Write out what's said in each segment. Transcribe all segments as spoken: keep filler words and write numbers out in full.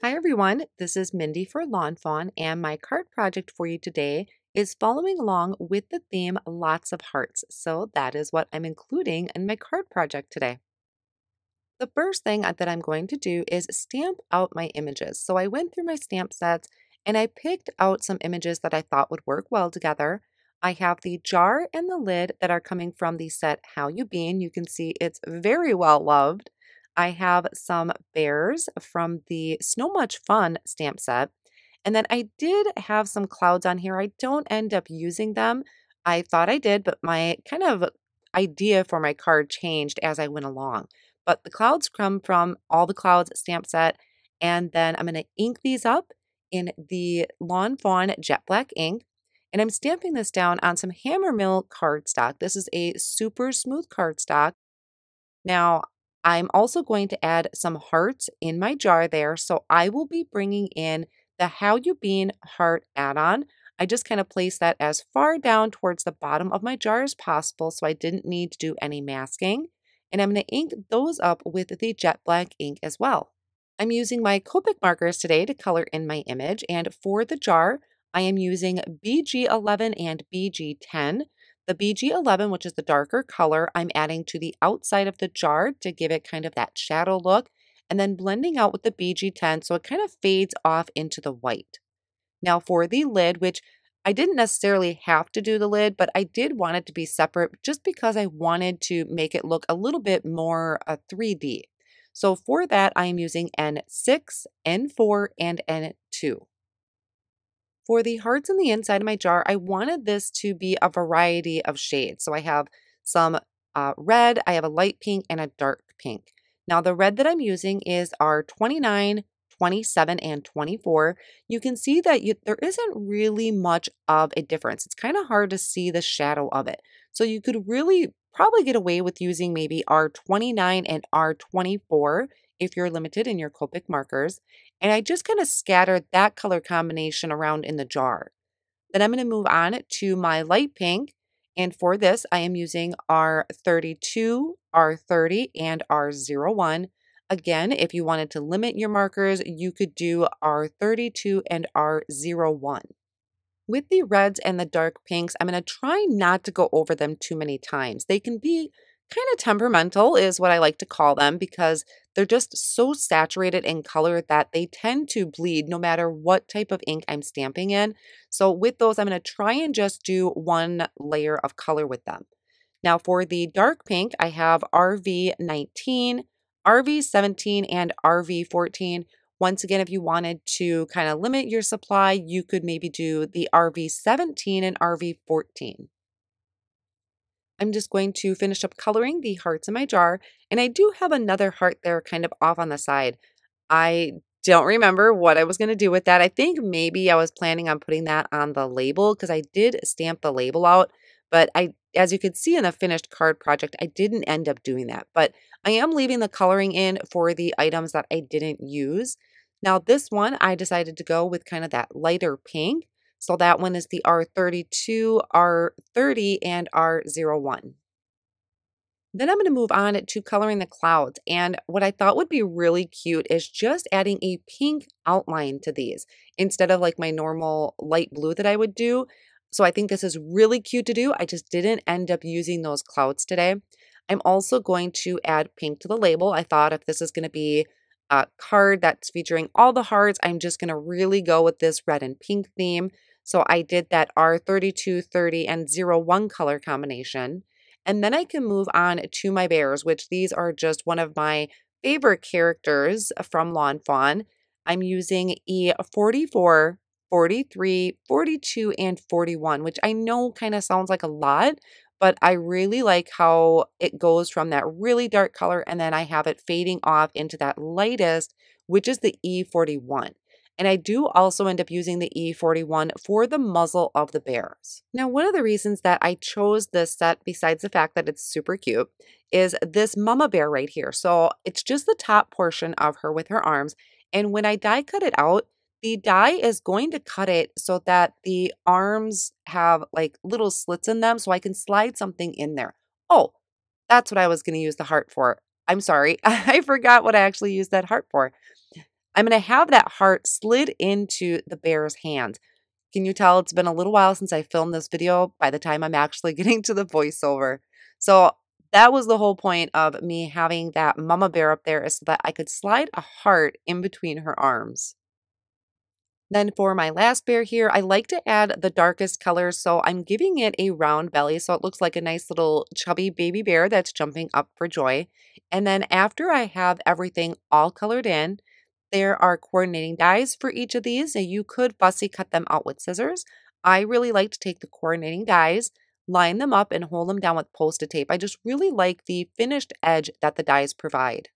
Hi everyone, this is Mindy for Lawn Fawn, and my card project for you today is following along with the theme Lots of Hearts, so that is what I'm including in my card project today. The first thing that I'm going to do is stamp out my images. So I went through my stamp sets and I picked out some images that I thought would work well together. I have the jar and the lid that are coming from the set How You Bean. You can see it's very well loved. I have some bears from the Snow Much Fun stamp set. And then I did have some clouds on here. I don't end up using them. I thought I did, but my kind of idea for my card changed as I went along. But the clouds come from All the Clouds stamp set. And then I'm going to ink these up in the Lawn Fawn Jet Black ink. And I'm stamping this down on some Hammermill cardstock. This is a super smooth cardstock. Now, I'm also going to add some hearts in my jar there. So I will be bringing in the How You Bean heart add-on. I just kind of placed that as far down towards the bottom of my jar as possible, so I didn't need to do any masking. And I'm going to ink those up with the jet black ink as well. I'm using my Copic markers today to color in my image, and for the jar, I am using B G eleven and B G ten. The B G eleven, which is the darker color, I'm adding to the outside of the jar to give it kind of that shadow look, and then blending out with the B G ten so it kind of fades off into the white. Now for the lid, which I didn't necessarily have to do the lid, but I did want it to be separate just because I wanted to make it look a little bit more uh, three D. So for that, I am using N six, N four, and N two. For the hearts on the inside of my jar, I wanted this to be a variety of shades. So I have some uh, red, I have a light pink, and a dark pink. Now the red that I'm using is our twenty-nine, twenty-seven, and twenty-four. You can see that you, there isn't really much of a difference. It's kind of hard to see the shadow of it. So you could really probably get away with using maybe R twenty-nine and R twenty-four if you're limited in your Copic markers. And I just kind of scattered that color combination around in the jar. Then I'm going to move on to my light pink. And for this, I am using R thirty-two, R thirty, and R zero one. Again, if you wanted to limit your markers, you could do R thirty-two and R zero one. With the reds and the dark pinks, I'm going to try not to go over them too many times. They can be kind of temperamental is what I like to call them, because they're just so saturated in color that they tend to bleed no matter what type of ink I'm stamping in. So with those, I'm going to try and just do one layer of color with them. Now for the dark pink, I have R V nineteen, R V seventeen, and R V fourteen. Once again, if you wanted to kind of limit your supply, you could maybe do the R V seventeen and R V fourteen. I'm just going to finish up coloring the hearts in my jar, and I do have another heart there kind of off on the side. I don't remember what I was going to do with that. I think maybe I was planning on putting that on the label because I did stamp the label out, but I, as you could see in the finished card project, I didn't end up doing that. But I am leaving the coloring in for the items that I didn't use. Now this one, I decided to go with kind of that lighter pink. So that one is the R thirty-two, R thirty, and R zero one. Then I'm going to move on to coloring the clouds. And what I thought would be really cute is just adding a pink outline to these instead of like my normal light blue that I would do. So I think this is really cute to do. I just didn't end up using those clouds today. I'm also going to add pink to the label. I thought if this is going to be a card that's featuring all the hearts, I'm just going to really go with this red and pink theme. So I did that R thirty-two, thirty, and zero one color combination. And then I can move on to my bears, which these are just one of my favorite characters from Lawn Fawn. I'm using E forty-four, forty-three, forty-two, and forty-one, which I know kind of sounds like a lot, but I really like how it goes from that really dark color, and then I have it fading off into that lightest, which is the E forty-one. And I do also end up using the E forty-one for the muzzle of the bears. Now, one of the reasons that I chose this set, besides the fact that it's super cute, is this mama bear right here. So it's just the top portion of her with her arms. And when I die cut it out, The die is going to cut it so that the arms have like little slits in them so I can slide something in there. Oh, that's what I was going to use the heart for. I'm sorry. I forgot what I actually used that heart for. I'm going to have that heart slid into the bear's hand. Can you tell it's been a little while since I filmed this video by the time I'm actually getting to the voiceover? So that was the whole point of me having that mama bear up there, is so that I could slide a heart in between her arms. Then for my last bear here, I like to add the darkest colors, so I'm giving it a round belly so it looks like a nice little chubby baby bear that's jumping up for joy. And then after I have everything all colored in, there are coordinating dies for each of these. Now you could fussy cut them out with scissors. I really like to take the coordinating dies, line them up, and hold them down with post-it tape. I just really like the finished edge that the dies provide.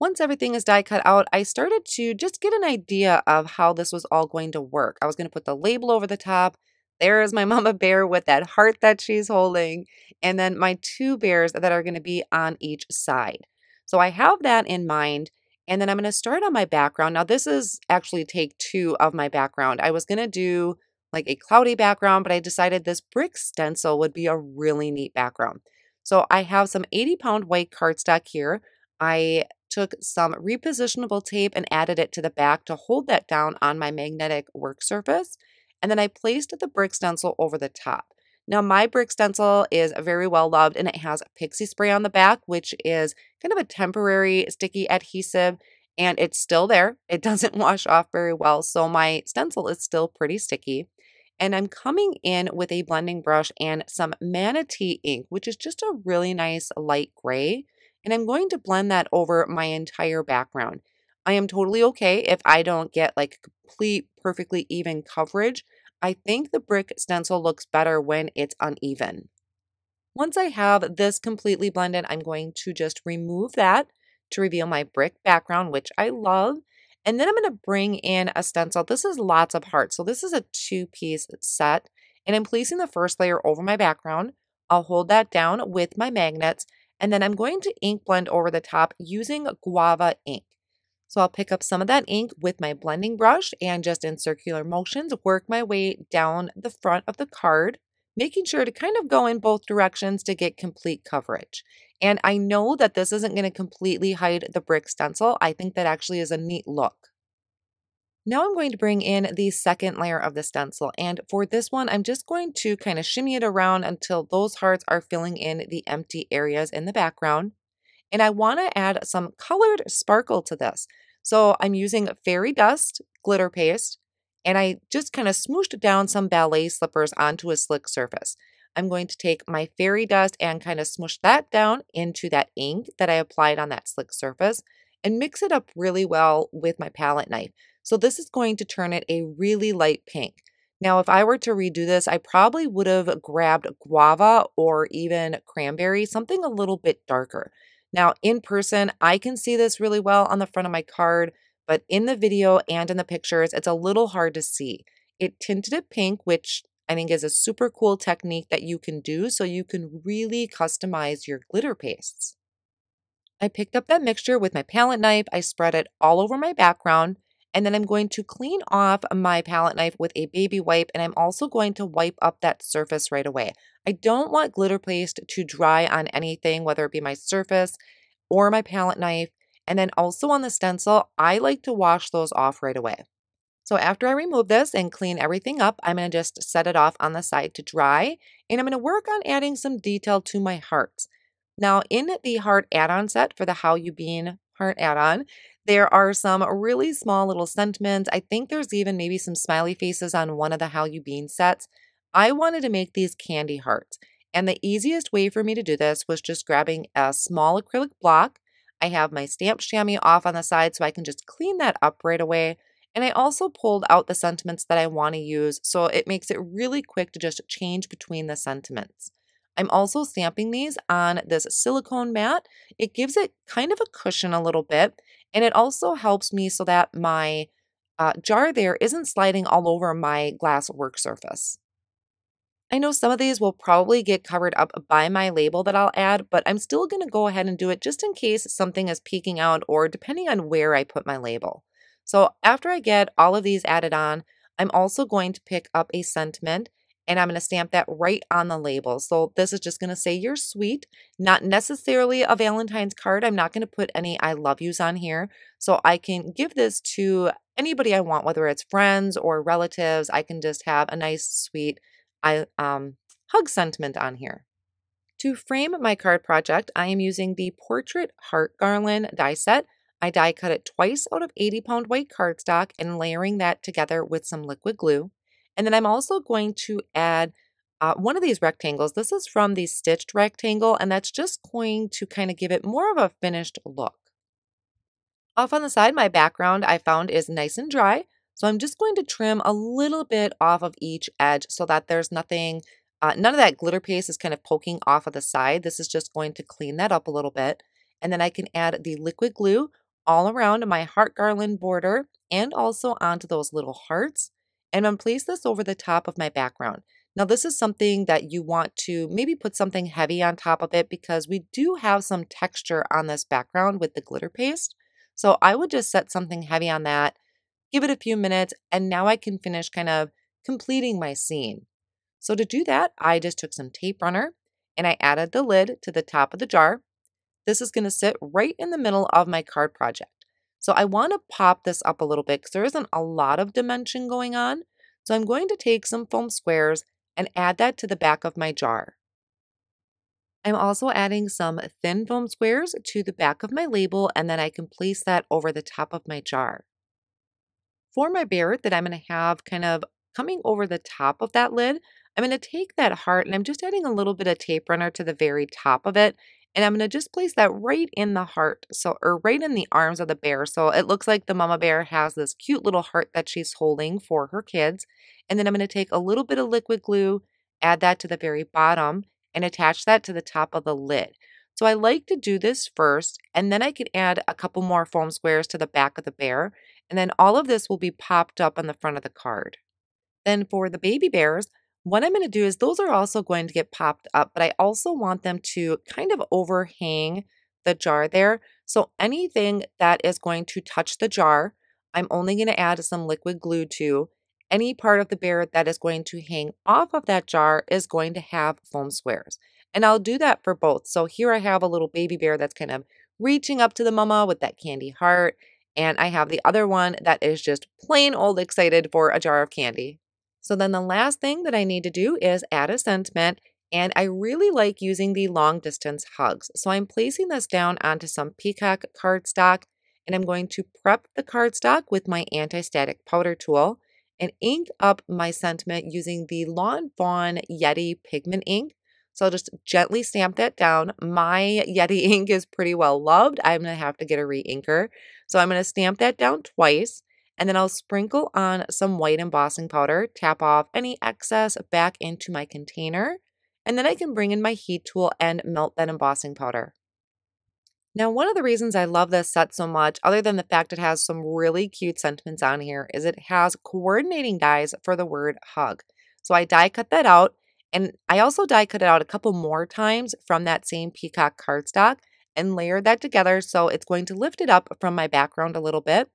Once everything is die cut out, I started to just get an idea of how this was all going to work. I was going to put the label over the top. There is my mama bear with that heart that she's holding. And then my two bears that are going to be on each side. So I have that in mind. And then I'm going to start on my background. Now this is actually take two of my background. I was going to do like a cloudy background, but I decided this brick stencil would be a really neat background. So I have some eighty pound white cardstock here. I took some repositionable tape and added it to the back to hold that down on my magnetic work surface. And then I placed the brick stencil over the top. Now my brick stencil is very well loved, and it has pixie spray on the back, which is kind of a temporary sticky adhesive, and it's still there. It doesn't wash off very well, so my stencil is still pretty sticky. And I'm coming in with a blending brush and some manatee ink, which is just a really nice light gray. And I'm going to blend that over my entire background. I am totally okay if I don't get like complete, perfectly even coverage. I think the brick stencil looks better when it's uneven. Once I have this completely blended, I'm going to just remove that to reveal my brick background, which I love. And then I'm going to bring in a stencil. This is Lots of Hearts. So this is a two-piece set. And I'm placing the first layer over my background. I'll hold that down with my magnets. And then I'm going to ink blend over the top using guava ink. So I'll pick up some of that ink with my blending brush and just in circular motions work my way down the front of the card, making sure to kind of go in both directions to get complete coverage. And I know that this isn't going to completely hide the brick stencil. I think that actually is a neat look. Now I'm going to bring in the second layer of the stencil, and for this one, I'm just going to kind of shimmy it around until those hearts are filling in the empty areas in the background. And I want to add some colored sparkle to this. So I'm using fairy dust glitter paste, and I just kind of smooshed down some ballet slippers onto a slick surface. I'm going to take my fairy dust and kind of smoosh that down into that ink that I applied on that slick surface and mix it up really well with my palette knife. So this is going to turn it a really light pink. Now, if I were to redo this, I probably would have grabbed guava or even cranberry, something a little bit darker. Now, in person, I can see this really well on the front of my card, but in the video and in the pictures, it's a little hard to see. It tinted it pink, which I think is a super cool technique that you can do so you can really customize your glitter pastes. I picked up that mixture with my palette knife. I spread it all over my background. And then I'm going to clean off my palette knife with a baby wipe, and I'm also going to wipe up that surface right away. I don't want glitter paste to dry on anything, whether it be my surface or my palette knife. And then also on the stencil, I like to wash those off right away. So after I remove this and clean everything up, I'm going to just set it off on the side to dry, and I'm going to work on adding some detail to my hearts. Now in the heart add-on set for the How You Bean heart add-on, there are some really small little sentiments. I think there's even maybe some smiley faces on one of the How You Bean sets. I wanted to make these candy hearts, and the easiest way for me to do this was just grabbing a small acrylic block. I have my stamped chamois off on the side so I can just clean that up right away, and I also pulled out the sentiments that I want to use, so it makes it really quick to just change between the sentiments. I'm also stamping these on this silicone mat. It gives it kind of a cushion a little bit, and it also helps me so that my uh, jar there isn't sliding all over my glass work surface. I know some of these will probably get covered up by my label that I'll add, but I'm still going to go ahead and do it just in case something is peeking out or depending on where I put my label. So after I get all of these added on, I'm also going to pick up a sentiment and I'm going to stamp that right on the label. So this is just going to say "You're sweet," not necessarily a Valentine's card. I'm not going to put any I love yous on here. So I can give this to anybody I want, whether it's friends or relatives. I can just have a nice, sweet I um, hug sentiment on here. To frame my card project, I am using the Portrait Heart Garland die set. I die cut it twice out of eighty pound white cardstock and layering that together with some liquid glue. And then I'm also going to add uh, one of these rectangles. This is from the stitched rectangle, and that's just going to kind of give it more of a finished look. Off on the side, my background I found is nice and dry. So I'm just going to trim a little bit off of each edge so that there's nothing... Uh, none of that glitter paste is kind of poking off of the side. This is just going to clean that up a little bit. And then I can add the liquid glue all around my heart garland border and also onto those little hearts. And I'm going to place this over the top of my background. Now this is something that you want to maybe put something heavy on top of it because we do have some texture on this background with the glitter paste. So I would just set something heavy on that, give it a few minutes, and now I can finish kind of completing my scene. So to do that, I just took some tape runner and I added the lid to the top of the jar. This is going to sit right in the middle of my card project. So I want to pop this up a little bit because there isn't a lot of dimension going on. So I'm going to take some foam squares and add that to the back of my jar. I'm also adding some thin foam squares to the back of my label, and then I can place that over the top of my jar. For my Barrett that I'm going to have kind of coming over the top of that lid, I'm going to take that heart and I'm just adding a little bit of tape runner to the very top of it. And I'm going to just place that right in the heart, so or right in the arms of the bear. So it looks like the mama bear has this cute little heart that she's holding for her kids. And then I'm going to take a little bit of liquid glue, add that to the very bottom, and attach that to the top of the lid. So I like to do this first, and then I can add a couple more foam squares to the back of the bear. And then all of this will be popped up on the front of the card. Then for the baby bears, what I'm going to do is those are also going to get popped up, but I also want them to kind of overhang the jar there. So anything that is going to touch the jar, I'm only going to add some liquid glue to. Any part of the bear that is going to hang off of that jar is going to have foam squares. And I'll do that for both. So here I have a little baby bear that's kind of reaching up to the mama with that candy heart. And I have the other one that is just plain old excited for a jar of candy. So then the last thing that I need to do is add a sentiment, and I really like using the long distance hugs. So I'm placing this down onto some peacock cardstock, and I'm going to prep the cardstock with my anti-static powder tool and ink up my sentiment using the Lawn Fawn Yeti pigment ink. So I'll just gently stamp that down. My Yeti ink is pretty well loved. I'm going to have to get a re-inker. So I'm going to stamp that down twice. And then I'll sprinkle on some white embossing powder, tap off any excess back into my container, and then I can bring in my heat tool and melt that embossing powder. Now, one of the reasons I love this set so much, other than the fact it has some really cute sentiments on here, is it has coordinating dies for the word hug. So I die cut that out, and I also die cut it out a couple more times from that same peacock cardstock and layered that together so it's going to lift it up from my background a little bit.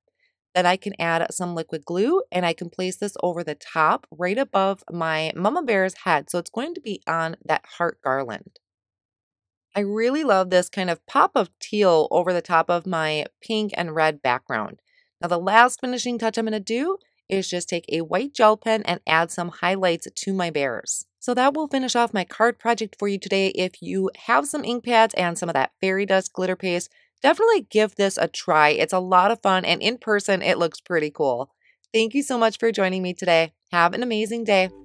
Then I can add some liquid glue and I can place this over the top right above my mama bear's head. So it's going to be on that heart garland. I really love this kind of pop of teal over the top of my pink and red background. Now the last finishing touch I'm going to do is just take a white gel pen and add some highlights to my bears. So that will finish off my card project for you today. If you have some ink pads and some of that fairy dust glitter paste, definitely give this a try. It's a lot of fun, and in person, it looks pretty cool. Thank you so much for joining me today. Have an amazing day.